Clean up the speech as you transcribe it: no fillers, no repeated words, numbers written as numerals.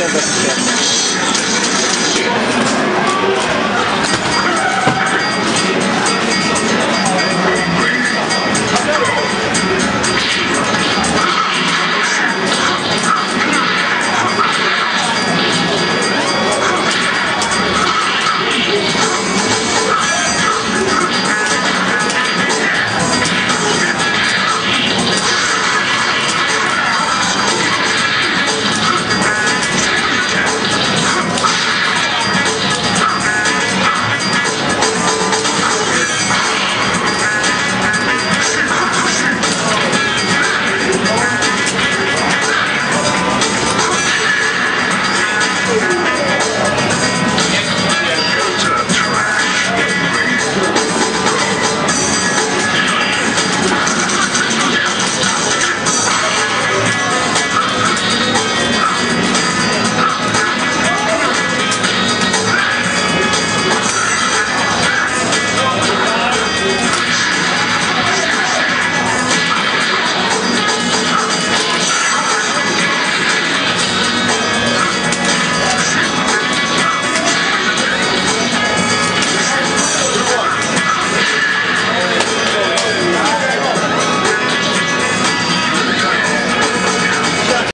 я достаточно.